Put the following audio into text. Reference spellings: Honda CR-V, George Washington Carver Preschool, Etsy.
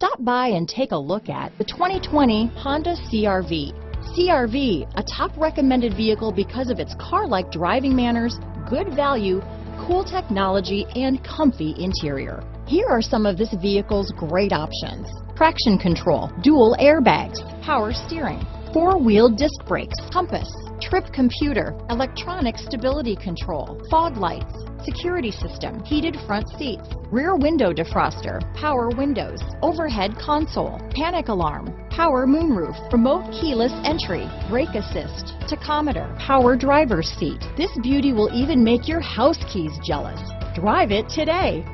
Stop by and take a look at the 2020 Honda CR-V. CR-V, a top recommended vehicle because of its car-like driving manners, good value, cool technology, and comfy interior. Here are some of this vehicle's great options: traction control, dual airbags, power steering, four-wheel disc brakes, compass, trip computer, electronic stability control, fog lights, security system, heated front seats, rear window defroster, power windows, overhead console, panic alarm, power moonroof, remote keyless entry, brake assist, tachometer, power driver's seat. This beauty will even make your house keys jealous. Drive it today.